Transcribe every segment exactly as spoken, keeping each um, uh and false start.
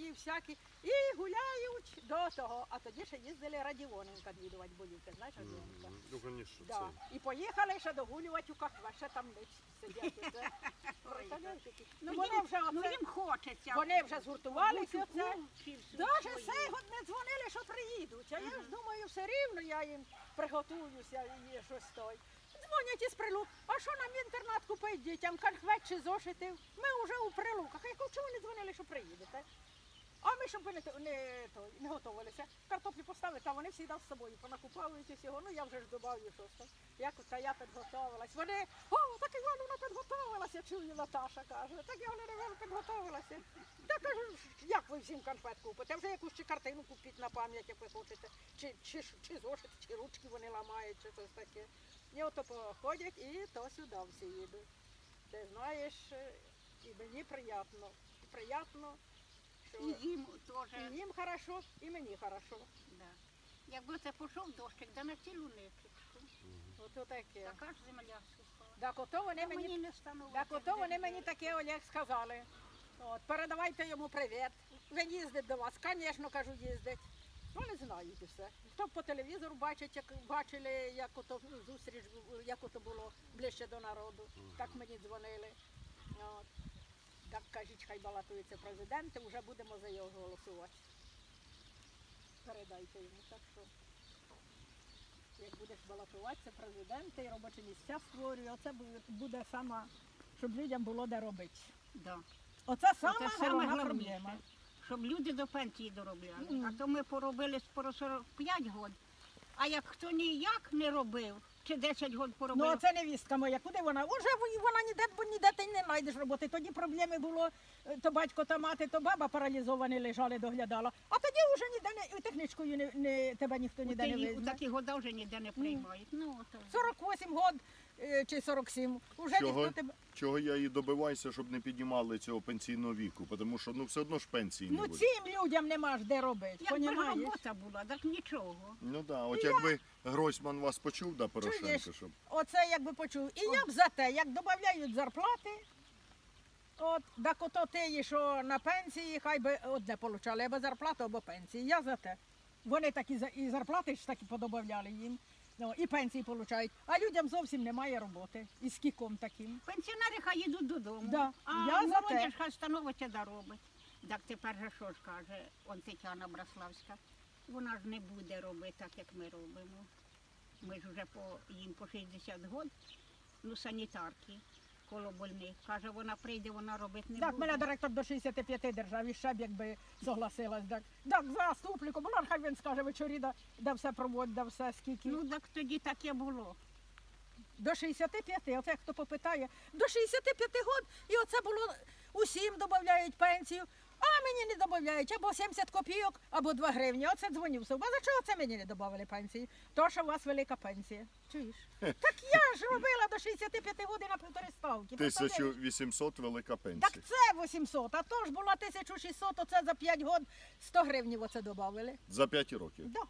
свої всякі, і гуляють до того. А тоді ще їздили Радіоненка відвідувати Болівки, знаєш, Радіоненка? Ну, звісно, да. Це. І поїхали ще догулювати у кафе, ще там сидять. Це... ну, вони вже ну, їм хочеться. Вони вже згуртувалися. Даже сьогодні не дзвонили, що приїдуть. А я ж думаю, все рівно я їм приготуюся і щось той. Дзвонять із Прилук, а що нам інтернат купить дітям, конхвет чи зошитів? Ми вже у Прилуках. Я кажу, чому не дзвонили, що приїдете? А ми, щоб ви не, не, не готувалися, картоплі поставили, та вони всі з собою понакупалися всього. Ну я вже ж добавлю щось. Як оця я підготувалась. Вони, о, так Івановна підготувалася, чую, Наташа каже. Так я не підготувалася. Та кажу, як ви всім конфет купите? Вже якусь чи картину купіть на пам'ять, як ви хочете. Чи, чи, чи зошити, чи ручки вони ламають, чи щось таке. І ото походять, і то сюди всі їдуть. Ти знаєш, і мені приємно. Приємно. І їм теж. І їм хорошо, і мені хорошо. Да. Якби це пішов дощик, да на цілу ниточку. Ото таке. Така ж земля сухала. Так ото вони, мені, мені, не так ото вони мені таке, Олег, сказали. От, передавайте йому привіт. Він їздить до вас. Звісно, кажу, їздить. Ну, не знають і все. Хто по телевізору бачить, як бачили, як ото зустріч, як ото було ближче до народу. Так мені дзвонили. От. Так кажуть, хай балотується президент, і вже будемо за його голосувати. Передайте йому, так що, як будеш балотуватися, президенти і робочі місця створює, оце буде сама, щоб людям було де робити. Да. Оце сама головна проблема. Щоб люди до пенсії доробляли. Mm. А то ми поробили по сорок п'ять років, а як хто ніяк не робив, чи десять років поробив. Ну, а це невістка моя, куди вона? Уже вона ніде, бо ніде ти не знайдеш роботи. Тоді проблеми було, то батько, та мати, то баба паралізовані лежали, доглядала. А тоді вже ніде, не, технічкою не, не, тебе ніхто ніде не візьме. У такі года вже ніде не приймають. Mm. Ну, сорок вісім років. Чи сорок сім. Уже чого, ніхто тебе... чого я і добиваюся, щоб не піднімали цього пенсійного віку, тому що ну, все одно ж пенсії не буде. Ну цим людям нема ж де робити, понімаєш? Якби робота була, так нічого. Ну да, от я... якби Гройсман вас почув, да, Порошенко, чуєш? Щоб... Оце якби почув. І от. Я б за те, як додають зарплати, от, так ото ти, що на пенсії, хай би одне получали, або зарплату, або пенсії. Я за те. Вони такі і зарплати ж такі подобавляли їм. Ну, і пенсії отримують, а людям зовсім немає роботи. І з кіком таким. Пенсіонери хай йдуть додому, да. А молодіж хай становиться доробить. Так тепер же що ж каже, он Тетяна Браславська, вона ж не буде робити так, як ми робимо. Ми ж вже по, їм по шістдесят років, ну санітарки коло больних. Каже, вона прийде, вона робити не так, буде. Так, мене директор до шістдесяти п'яти держав, і ще б якби согласилась. Так, так заступнику, вона хай він скаже, вечорі, да, да все проводить, да все скільки. Ну так тоді таке було. До шістдесяти п'яти, оце хто попитає, до шістдесяти п'яти років, і оце було, усім додають пенсію, а мені не додають, або сімдесят копійок, або два гривні. Оце дзвонився. А за чого це мені не додавали пенсії? То, що у вас велика пенсія. Чуєш? Так я ж робила до шістдесяти п'яти років на півтори ставки. тисяча вісімсот велика пенсія. Так це вісімсот, а то ж була тисяча шістсот, оце за п'ять років сто гривнів оце додавали. За п'ять років? Так. Да.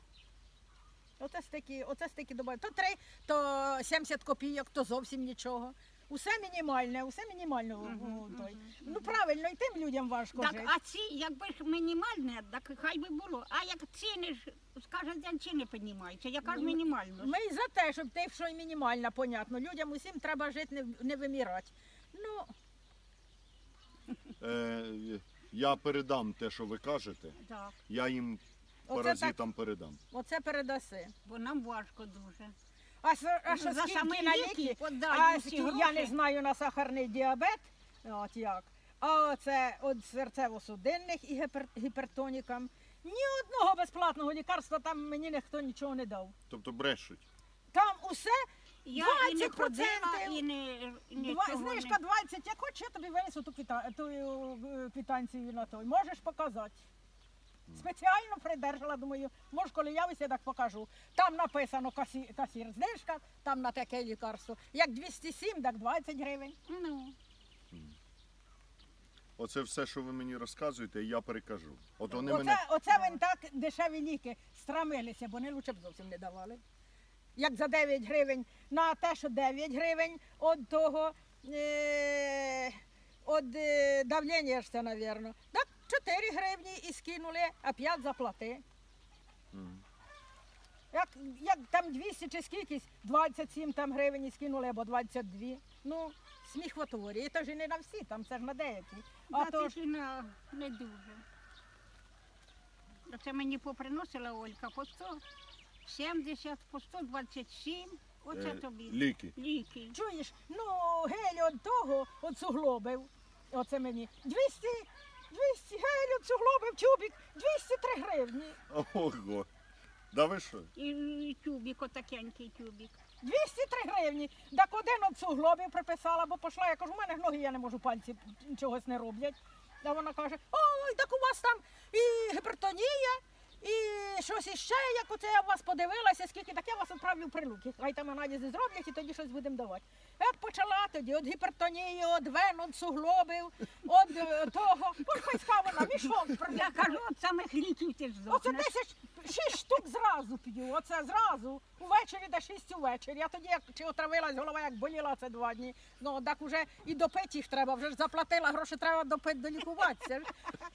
Оце стільки, оце стільки додавали. То три, то сімдесят копійок, то зовсім нічого. Усе мінімальне, усе мінімально. Uh-huh, той. Uh-huh. Ну правильно, і тим людям важко так, жити. А ці, якби ж мінімальне, так хай би було. А як ціни ж, скажуть, ціни піднімаються, яка ж мінімальна? Ми і за те, щоб те, що і мінімальна, понятно. Людям усім треба жити, не, не вимірати. Ну. Е, я передам те, що ви кажете. Так. Я їм паразитам передам. Оце передаси. Бо нам важко дуже. А, а що за скільки на ліки, а скільки, я не знаю, на сахарний діабет, от як, а це від серцево-судинних і гіпер, гіпертонікам. Ні одного безплатного лікарства там мені ніхто нічого не дав. Тобто брешуть? Там усе двадцять процентів, знижка двадцять, як хоч я тобі винесу ту, квіта, ту квітанцію на той, можеш показати. Спеціально придержала, думаю, може, коли явися, так покажу. Там написано касір знижка, там на таке лікарство. Як двісті сім, так двадцять гривень. Ну. Оце все, що ви мені розказуєте, я перекажу. От вони оце, мене... оце вони так дешеві ліки страмилися, бо не лучше б зовсім не давали. Як за дев'ять гривень, на те, що дев'ять гривень, от того, е... от давлення ж це, мабуть. Так? чотири гривні і скинули, а п'ять заплати. Mm. Як, як там двісті чи скількись, двадцять сім там гривень і скинули, або двадцять дві. Ну, сміхотворі. І то ж і не на всі, там це ж на деякі. А да, то ж і на не дуже. Це мені поприносила Олька по сто сімдесят, по сто двадцять сім. Оце тобі. Ліки. Ліки. Чуєш, ну гель от того, от суглобив, оце мені, двісті, двісті гель от суглобив, тюбік, двісті три гривні. Ого, да ви що? І, і тюбік, отакенький тюбік. двісті три гривні, так один от суглобів приписала, бо пішла, я кажу, у мене ноги, я не можу, пальці чогось не роблять. А вона каже, ой, так у вас там і гіпертонія. І щось іще, як оце я вас подивилася, скільки, так я вас відправлю в Прилуки, хай там аналізи зроблять і тоді щось будемо давати. Як почала тоді, от гіпертонії, от вен, от суглобів, от того, ось пайська вона, мішок. Я кажу, от самих ліків ти ж здохнеш. Оце десять, шість штук зразу п'ю, оце зразу, увечері до шість увечері. Я тоді, як чи отравилась голова, як боліла, це два дні. Ну, так уже і допити їх треба, вже ж заплатила, гроші треба допити, долікуватися.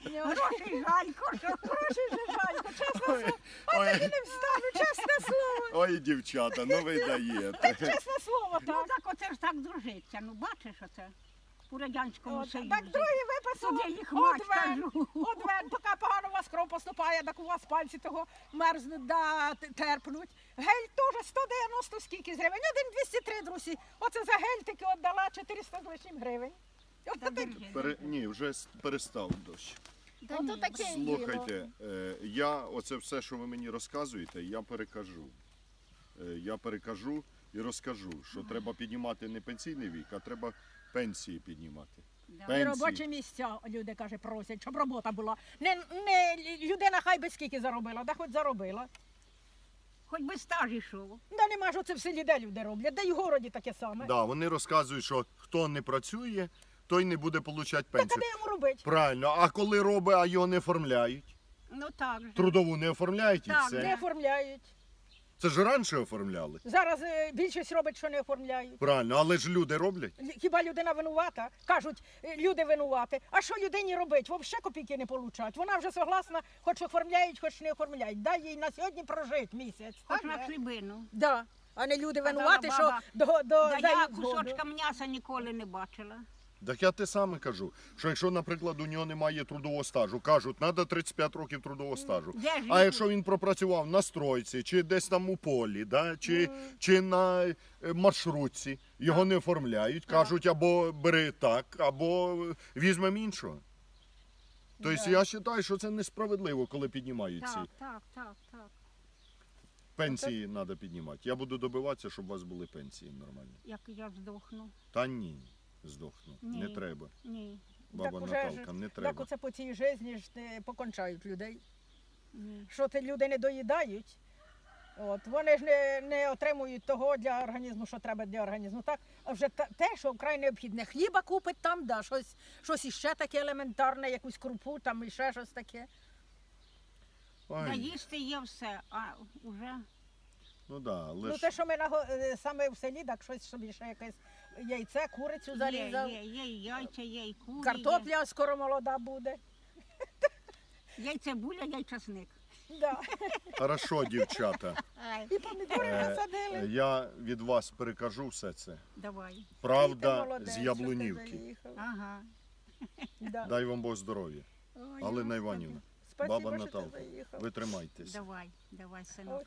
Гроші жалько, гроші жалько. Чесне слово, а так і не встану, чесне слово. Ой, дівчата, ну ви даєте. Так, чесне слово, так. Ну так оце ж так дружиться, ну бачиш оце, у Радянському Союзі. Так другий виписував, одвен, поки погано у вас кров поступає, так у вас пальці того мерзнуть, да, терпнуть. Гель теж сто дев'яносто скільки з гривень, один двісті три, друзі. Оце за гель таки віддала чотириста з лишнім гривень. Ні, вже перестав дощ. Та ну, таке слухайте, я оце все, що ви мені розказуєте, я перекажу. Я перекажу і розкажу, що ага. треба піднімати не пенсійний вік, а треба пенсії піднімати. Да. Пенсії. І робочі місця, люди каже, просять, щоб робота була. Не, не, людина хай би скільки заробила, да хоч заробила. Хоч би стаж ішов. Да нема ж оце в селі, де люди роблять, де й в городі таке саме. Да, вони розказують, що хто не працює, той не буде отримати пенсію. Так, а де йому робити? Правильно, а коли робить, а його не оформляють? Ну так же. Трудову не оформляють і так, все? Так, не оформляють. Це ж раніше оформляли. Зараз більшість робить, що не оформляють. Правильно, але ж люди роблять. Хіба людина винувата? Кажуть, люди винуваті. А що людині робить? Взагалі копійки не отримують. Вона вже согласна, хоч оформляють, хоч не оформляють. Дай їй на сьогодні прожити місяць. Хоч на хлібину. Да. А не люди винувати, що до, до, да за я кусочка м'яса ніколи не бачила. Так я те саме кажу, що якщо, наприклад, у нього немає трудового стажу, кажуть, треба тридцять п'ять років трудового стажу, а якщо він пропрацював на стройці, чи десь там у полі, да, чи, чи на маршрутці, його не оформляють, кажуть, або бери так, або візьмемо іншого. Тобто я вважаю, що це несправедливо, коли піднімають ці. Так, так, так, так. Пенсії треба піднімати. Я буду добиватися, щоб у вас були пенсії нормальні. Як я здохну. Та ні. Здохну. Ні. Не треба. Ні. Баба так, Наталка, не треба. Так оце по цій житті ж не покончають людей. Ні. Що ці люди не доїдають, от, вони ж не, не отримують того для організму, що треба для організму. Так, а вже те, що вкрай необхідне. Хліба купить там, да, щось, щось іще таке елементарне, якусь крупу, там іще щось таке. Ой. Да, їсти є все, а вже... Ну, да, лише... ну те, що ми на... саме в селі, так щось собі ще якесь яйце, курицю зарізав. Є, є, є яйця, є і кури. Картопля є. Скоро молода буде. Яйця буля, яйчасник. Да. Хорошо, дівчата. І помідори насадили. Я від вас перекажу все це. Давай. Правда з Яблунівки. Ага. Да. Дай вам Бог здоров'я. Алина Іванівна. Баба Наталка, ви тримайтесь. Давай, давай, синок,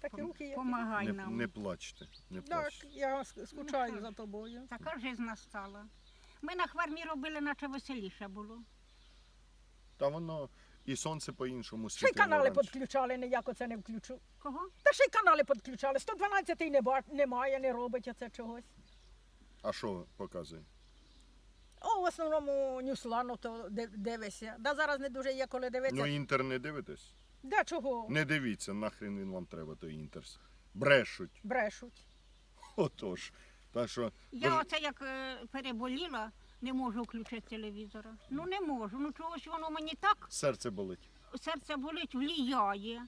помагай не, нам. Не плачте, не плачте. Так, я скучаю ну, за тобою. Така жизнь настала. Ми на хвармі робили, наче веселіше було. Та воно і сонце по-іншому світило. Ще й канали підключали, ніяк оце не включу. Кого? Та ще й канали підключали, сто дванадцятий не б... немає, не робить оце чогось. А що показує? О, в основному Ньюслану то дивися. Да, зараз не дуже є, коли дивитися. Ну, Інтер не дивитесь? Да, чого? Не дивіться, нахрен він вам треба, той Інтер. Брешуть. Брешуть. Отож. Так що... Я Бож... оце як переболіла, не можу включити телевізора. Ну, не можу. Ну, чогось воно мені так... Серце болить. Серце болить, вліяє.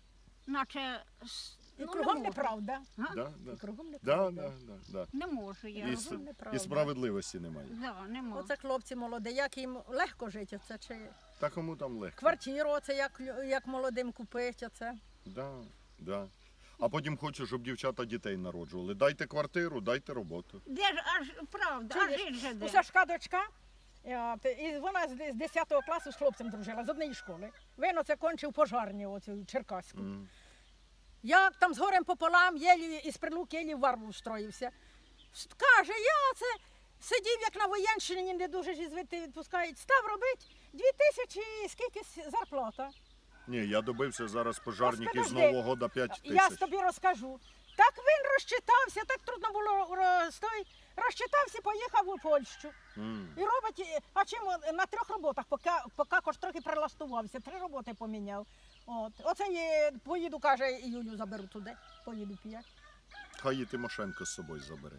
Наче... І ну, кругом не неправда. Да, да. І кругом неправда. Да, да, да, да. Не можу я. І, і справедливості немає. Да, не можу. Оце хлопці молоді, як їм легко жити, оце чи Та кому там легко. Квартиру, це як, як молодим купити, оце. Да, да. А потім хочеш, щоб дівчата дітей народжували. Дайте квартиру, дайте роботу. Де ж, аж правда, а жить же де. У Сашка дочка, і вона з десятого класу з хлопцем дружила, з однієї школи. Він оце кончив пожарні, оцю черкаську. Mm. Я там з горем пополам, єлі із Прилуки, єлі в варву встроївся. Каже, я це сидів, як на воєнщині, не дуже ж звідти відпускають. Став робити дві тисячі і скільки зарплата. Ні, я добився зараз пожарників з Нового до п'ять тисяч. Я тобі розкажу. Так він розчитався, так трудно було розстой. Розчитався, поїхав у Польщу. Mm. І робить, а чим на трьох роботах, поки, поки кош трохи прилаштувався, три роботи поміняв. От. Оце я поїду, каже, і Юлю заберу туди, поїду п'ять. Хай і Тимошенко з собою забере.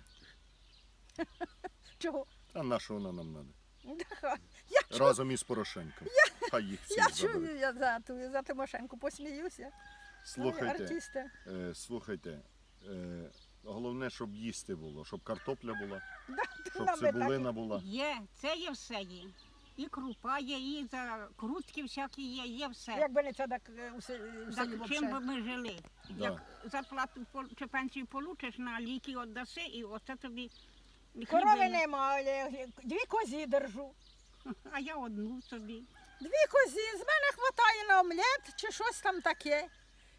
Чого? А на що вона нам треба? Разом із Порошенком. Я... Хай їх всіх забере. Я чую, я за, за Тимошенко посміюся. Слухайте, ну, е, слухайте е, головне, щоб їсти було, щоб картопля була, да, щоб цибулина так... була. Є, це є все є. І крупа є, і закрутки всякі є, є все. Якби не це, так у селі взагалі. Чим би ми жили? Да. Як зарплату чи пенсію получиш, на ліки віддаси, і оце тобі хліб. Корови немає, дві кози держу. А я одну собі. Дві кози, з мене хватає на омлет чи щось там таке.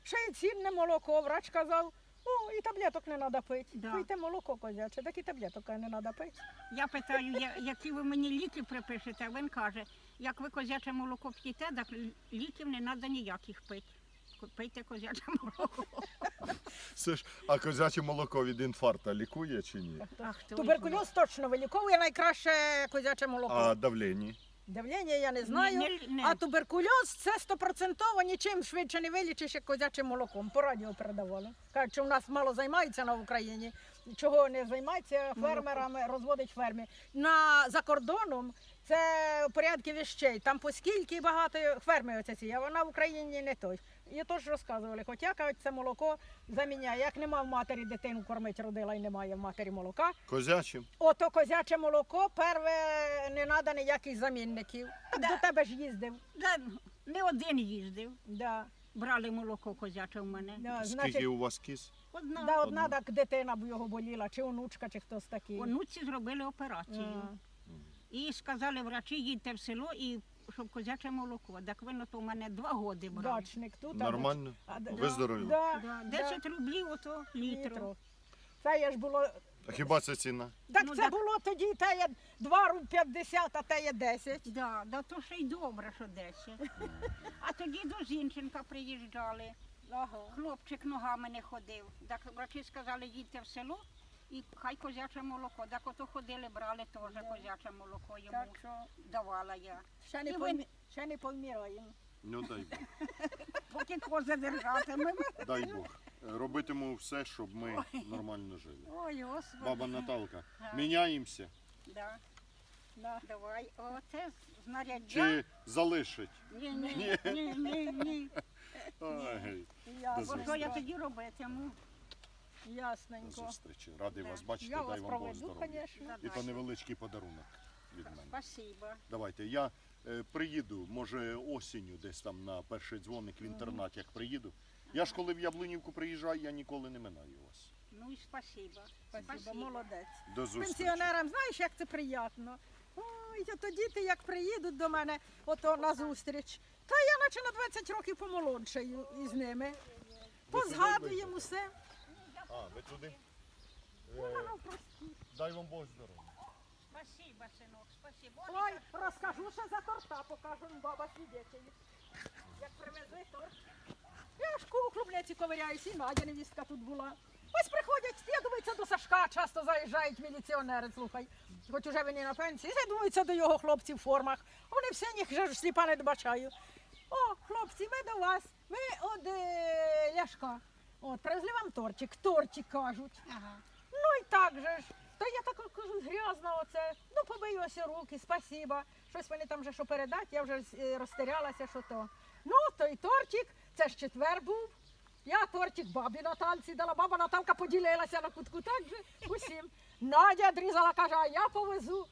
Ще й цінне молоко, врач казав. О, і таблеток не треба пити. Да. Пийте молоко козяче, так і таблеток не треба пити. Я питаю, я, які ви мені ліки припишете, він каже, як ви козяче молоко п'єте, так ліків не треба ніяких пити. Пийте козяче молоко. Слушай, а козяче молоко від інфаркту лікує чи ні? Туберкульоз точно виліковує, найкраще козяче молоко. А давлення? Давлення я не знаю, не, не, не. А туберкульоз це стопроцентово, нічим швидше не вилічиш, як козячим молоком. По радіо передавали. Кажуть, що в нас мало займаються на Україні, чого не займаються фермерами, розводять фермі. На, за кордоном це порядки віщей, там поскільки багато ферми оце ці, а вона в Україні не той. І тож розказували, хоча кажуть, це молоко заміняє. Як нема в матері дитину кормить, родила і немає в матері молока. Козячим. Ото козяче молоко, перше не треба ніяких замінників. Так да. До тебе ж їздив. Да. Не один їздив. Да. Брали молоко козяче в мене. Да. Скільки значить, у вас кіз? Одна. Да, одна, одна. Так дитина б його боліла, чи онучка, чи хтось такий. Онуці зробили операцію. А. І сказали врачі, їдьте в село і... щоб козяче молоко. Так воно то в мене два роки брали. Дачник тут. Нормально? Виздоровів? Да, да, десять да. рублів ото літру. Це я ж було... А хіба це ціна? Так ну, це так... було тоді, те є два рубля п'ятдесят, а те є десять. Да, да, то ще й добре, що десять. А тоді до Зінченка приїжджали. Ага. Хлопчик ногами не ходив. Так врачі сказали, їдьте в село. І хай козяче молоко, так ото ходили, брали теж козяче молоко, йому так, що... давала я. Ще не, пом... ви... ще не повміраємо. Ну дай Бог. Поки кози держатимемо. Дай Бог. Робитимемо все, щоб ми Ой. нормально жили. Ой, Господи. Баба Наталка, а. міняємося? Да. Да. Давай, оце знаряддя. Чи залишить? Ні, ні, ні, ні, ні. Ой, бо що я тоді робитиму? Ясненько. До зустрічі. Радий да. вас бачити, я дай вас вам Бог здоров'я. І то невеличкий подарунок від мене. Спасибо. Давайте, я е, приїду, може осінню десь там на перший дзвоник в інтернат, як приїду. Я ж коли в Яблунівку приїжджаю, я ніколи не минаю вас. Ну і спасибо. Спасибо, спасибо. Молодець. До зустрічі. Пенсіонерам, знаєш, як це приємно? Ой, то діти як приїдуть до мене ото на зустріч, то я наче на двадцять років помолодшаю із ними. Позгадуємо все. А, ви туди? Дай вам Бог здоров'я. Спасибо, синок, спасибо. Ой, розкажу ще за торта, покажу баба свідечею. Як привезли торт. Я ж у клубниці ковиряюсь, і Надя невістка тут була. Ось приходять, я думаю, це до Сашка часто заїжджають міліціонери, слухай. Хоч уже вони на пенсії, я думаю, це до його хлопців в формах. Вони всі ніхто ж сліпа не добачаю. О, хлопці, ми до вас, ми од е, Ляшка. От, привезли вам тортик, тортик кажуть. Ага. Ну і так же ж. Та я так кажу, грязно оце. Ну побилися руки, спасіба. Щось вони там вже що передать, я вже розтерялася, що то. Ну, той тортик, це ж четвер був. Я тортик бабі Наталці дала, баба Наталка поділилася на кутку так же усім. Надя дрізала, каже, а я повезу.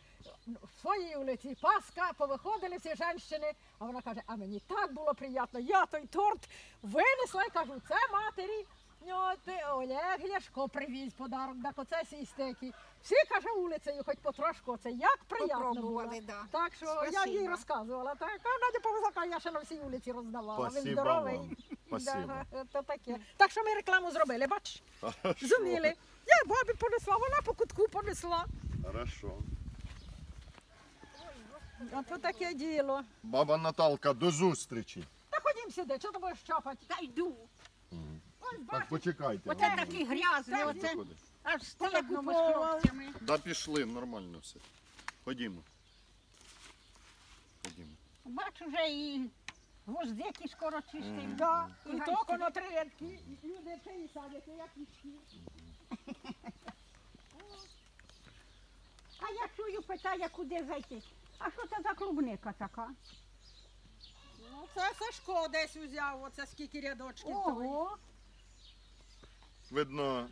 в своїй вулиці Паска, повиходили всі жінки, а вона каже, а мені так було приємно, я той торт винесла і кажу, це матері. От, Олег Ляшко привіз подарок, так оце сістеки. Всі, каже, вулицею хоч потрошку, це як приємно було. Да. Так що спасибо. Я їй розказувала, так, а Надя повезла, я ще на всій вулиці роздавала, спасибо він здоровий. Да, то таке. Так що ми рекламу зробили, бачиш? Зуміли. Я бабі понесла, вона по кутку понесла. Хорошо. А то таке діло. Баба Наталка, до зустрічі. Та ходім сюди, що ти будеш чапати? Та йду. Так почекайте. Оце такий грязний, оце аж стидно ми з хлопцями. Да пішли, нормально все. Ходімо. Ходімо. Бачу вже і гвоздики скоро чистий. Да, і тільки на три рядки. Люди чиї садяться, як річки. А я чую, питає, куди зайти. А що це за клубника така? Ну це Сашко десь взяв, оце скільки рядочків. Ого! Видно,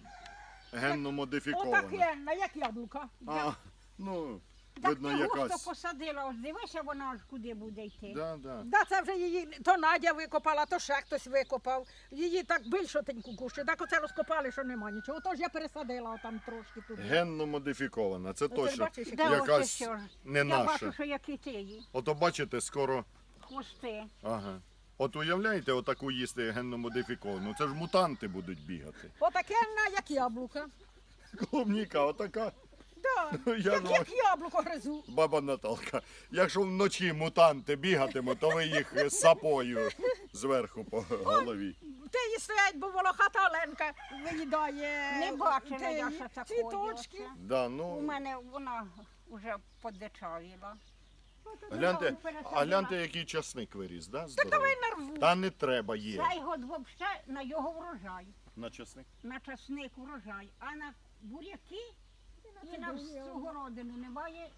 генно модифікована. Отак генна, як яблука. А, ну, так видно якась. Так ти густо посадила, ось дивися, вона аж куди буде йти. Да, да. Да, це вже її, то Надя викопала, то ще хтось викопав. Її так більшотеньку кущу, так оце розкопали, що нема нічого. Отож я пересадила там трошки туди. Генно модифікована, це точно якась не наша. Я бачу, що як і тієї. Ото бачите, скоро... Хвости. Ага. От уявляєте, отаку їсти генно-модифіковану, це ж мутанти будуть бігати. Отаке, як яблука. Клубніка отака. Так, да, як, як яблуко гризу. Баба Наталка, якщо вночі мутанти бігатимуть, то ви їх сапою зверху по голові. От, ти її стоять, бо волохата Оленка виїдає. Не бачила я, що це цвіточки. Да, ну... У мене вона вже подичавіла. Гляньте, а гляньте, який часник виріс, да? Так давай нарву. Та не треба є. Цей год взагалі на його врожай. На часник? На часник врожай. А на буряки і на всю городину немає,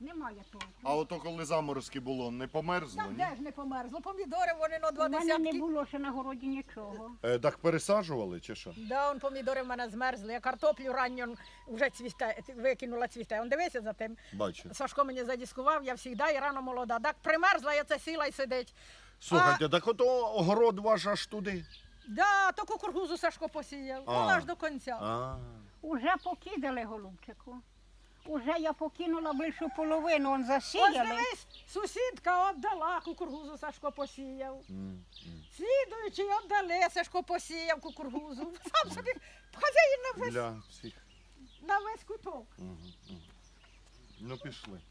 немає толку. А ото коли заморозки було, не померзло? Так, де ж не померзло. Помідори вони на два десятки. У мене не було ще на городі нічого. Е, так пересаджували чи що? Да, он помідори в мене змерзли. Я картоплю ранньо вже цвісте, викинула цвісте. Он дивися за тим. Бачу. Сашко мені задіскував, я завжди і рано молода. Так примерзла, я це сіла і сидить. Слухайте, а... так ото огород ваш аж туди? Да, то кукурудзу Сашко посіяв. А. Вона аж до кінця. А. Уже покидали, голубчику. Уже я покинула більшу половину, он засіяли. Ось дивись, сусідка обдала, кукурудзу Сашко посіяв. Mm, mm. Слідуючий обдали, Сашко посіяв кукурудзу. Сам собі хазяїн на весь, на весь куток. Mm, mm. Ну пішли.